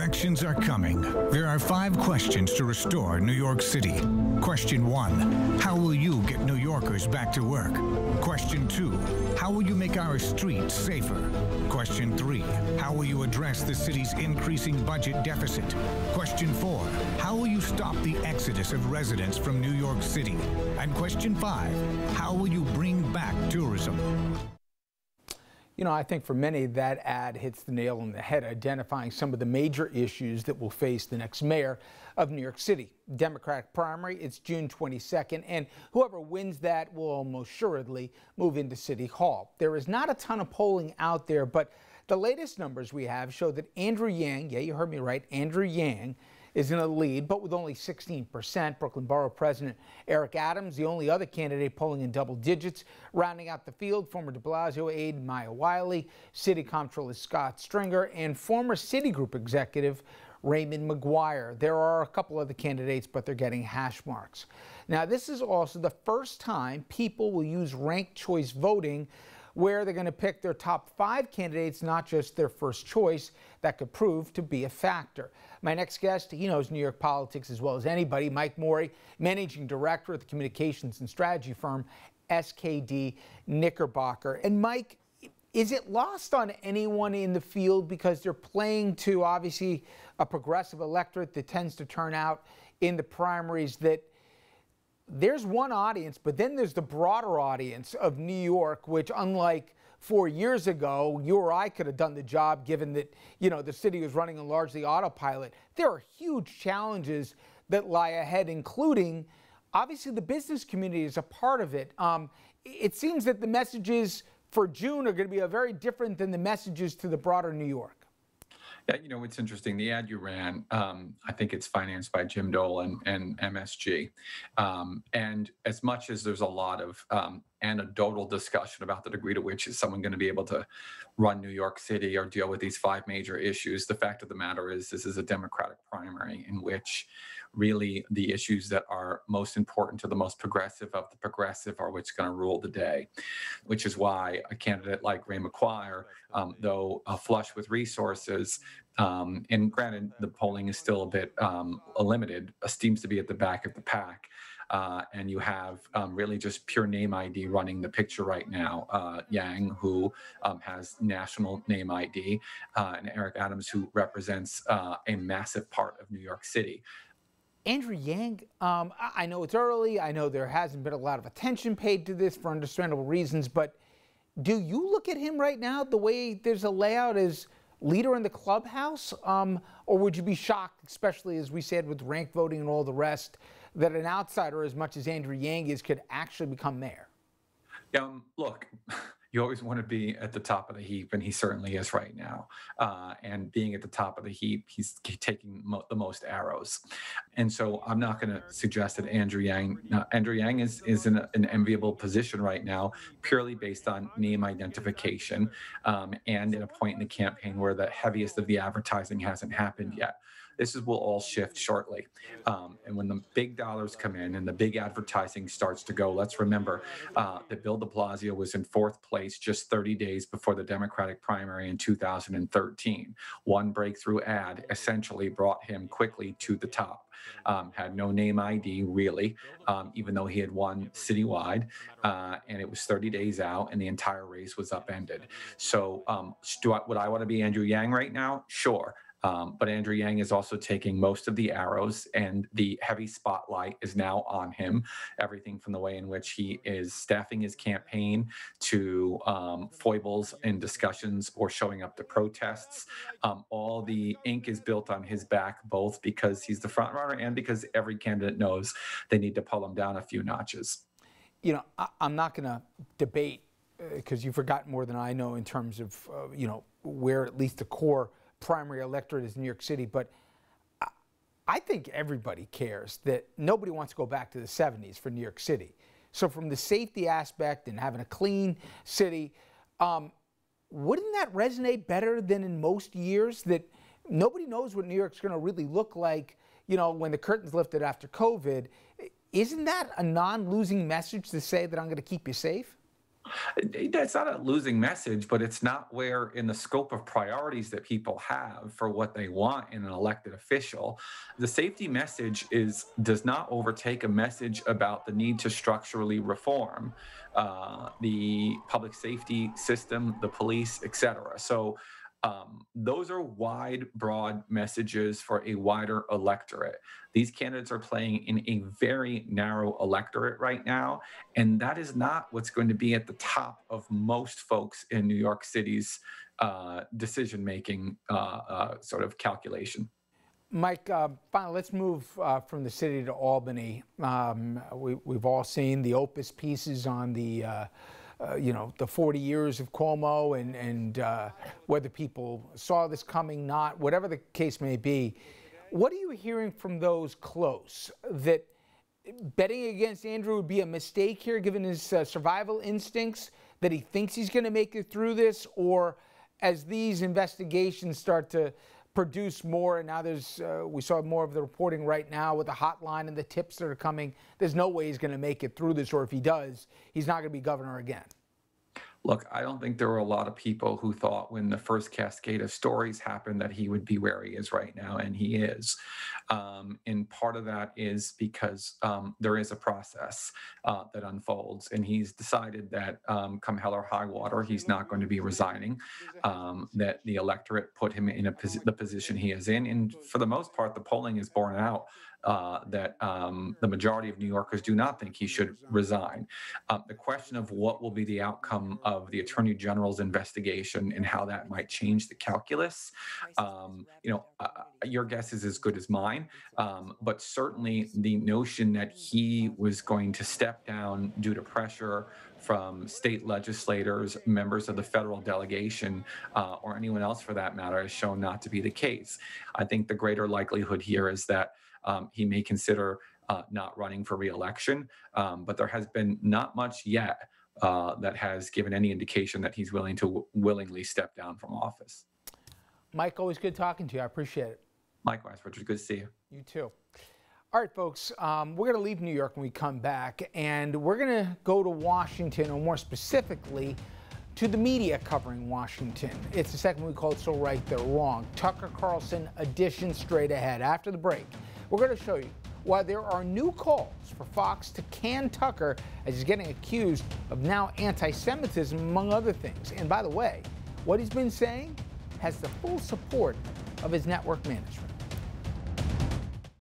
elections are coming. There are 5 questions to restore New York City. Question 1, how will you get New Yorkers back to work? Question 2, how will you make our streets safer? Question 3, how will you address the city's increasing budget deficit? Question 4, how will you stop the exodus of residents from New York City? And question 5, how will you bring back tourism? You know, I think for many, that ad hits the nail on the head, identifying some of the major issues that will face the next mayor of New York City. Democratic primary, it's June 22nd, and whoever wins that will almost assuredly move into City Hall. There is not a ton of polling out there, but the latest numbers we have show that Andrew Yang, yeah, you heard me right, Andrew Yang is in the lead, but with only 16%. Brooklyn Borough President Eric Adams, the only other candidate polling in double digits. Rounding out the field, former de Blasio aide Maya Wiley, City Comptroller Scott Stringer, and former Citigroup executive Raymond McGuire. There are a couple other candidates, but they're getting hash marks. Now, this is also the first time people will use ranked choice voting, where they're going to pick their top 5 candidates, not just their first choice. That could prove to be a factor. My next guest, he knows New York politics as well as anybody, Mike Morey, Managing Director of the communications and strategy firm SKD Knickerbocker. And Mike, is it lost on anyone in the field because they're playing to, obviously, a progressive electorate that tends to turn out in the primaries, that there's one audience, but then there's the broader audience of New York, which, unlike 4 years ago, you or I could have done the job given that, you know, the city was running on largely autopilot. There are huge challenges that lie ahead, including, obviously, the business community is a part of it. It seems that the messages for June are going to be very different than the messages to the broader New York. Yeah, you know, it's interesting. The ad you ran, I think it's financed by Jim Dolan and MSG. And as much as there's a lot of anecdotal discussion about the degree to which is someone going to be able to run New York City or deal with these 5 major issues, the fact of the matter is this is a Democratic primary in which really the issues that are most important to the most progressive of the progressive are what's going to rule the day, which is why a candidate like Ray McGuire, though flush with resources, and granted the polling is still a bit limited, seems to be at the back of the pack. And you have really just pure name ID running the picture right now. Yang, who has national name ID, and Eric Adams, who represents a massive part of New York City. Andrew Yang, I know it's early. I know there hasn't been a lot of attention paid to this for understandable reasons, but do you look at him right now the way there's a layout as leader in the clubhouse? Or would you be shocked, especially as we said with ranked voting and all the rest, that an outsider as much as Andrew Yang is could actually become mayor? Look, you always want to be at the top of the heap, and he certainly is right now. And being at the top of the heap, he's taking the most arrows. And so I'm not going to suggest that Andrew Yang is in an enviable position right now, purely based on name identification, and in a point in the campaign where the heaviest of the advertising hasn't happened yet. This will all shift shortly. And when the big dollars come in and the big advertising starts to go, let's remember that Bill de Blasio was in 4th place just 30 days before the Democratic primary in 2013. One breakthrough ad essentially brought him quickly to the top. Had no name ID, really, even though he had won citywide, and it was 30 days out, and the entire race was upended. So would I want to be Andrew Yang right now? Sure. But Andrew Yang is also taking most of the arrows, and the heavy spotlight is now on him. Everything from the way in which he is staffing his campaign to foibles in discussions or showing up to protests. All the ink is built on his back, both because he's the front runner and because every candidate knows they need to pull him down a few notches. You know, I'm not going to debate because you forgot more than I know in terms of, you know, where at least the core primary electorate is New York City, but I think everybody cares that nobody wants to go back to the 70s for New York City. So from the safety aspect and having a clean city, wouldn't that resonate better than in most years that nobody knows what New York's going to really look like, you know, when the curtain's lifted after COVID? Isn't that a non-losing message to say that I'm going to keep you safe? That's not a losing message, but it's not where in the scope of priorities that people have for what they want in an elected official. The safety message does not overtake a message about the need to structurally reform the public safety system, the police, etc. So those are wide, broad messages for a wider electorate. These candidates are playing in a very narrow electorate right now, and that is not what's going to be at the top of most folks in New York City's decision-making sort of calculation. Mike, finally, let's move from the city to Albany. We've all seen the opus pieces on the you know, the 40 years of Cuomo and whether people saw this coming, not, whatever the case may be. What are you hearing from those close, that betting against Andrew would be a mistake here, given his survival instincts, that he thinks he's going to make it through this? Or as these investigations start to produce more, and now there's, we saw more of the reporting right now with the hotline and the tips that are coming, there's no way he's going to make it through this, or if he does, he's not going to be governor again. Look, I don't think there were a lot of people who thought when the first cascade of stories happened that he would be where he is right now, and he is. And part of that is because there is a process that unfolds, and he's decided that come hell or high water, he's not going to be resigning, that the electorate put him in the position he is in. And for the most part, the polling is borne out that the majority of New Yorkers do not think he should resign. The question of what will be the outcome of the Attorney General's investigation and how that might change the calculus, you know, your guess is as good as mine, but certainly the notion that he was going to step down due to pressure from state legislators, members of the federal delegation, or anyone else for that matter, is shown not to be the case. I think the greater likelihood here is that he may consider not running for re-election, but there has been not much yet that has given any indication that he's willing to willingly step down from office. Mike, always good talking to you. I appreciate it. Likewise, Richard. Good to see you. You too. All right, folks, we're going to leave New York when we come back, and we're going to go to Washington, or more specifically, to the media covering Washington. It's the segment we called So Right They're Wrong. Tucker Carlson edition straight ahead. After the break, we're going to show you why there are new calls for Fox to can Tucker as he's getting accused of now anti-Semitism, among other things. And by the way, what he's been saying has the full support of his network management.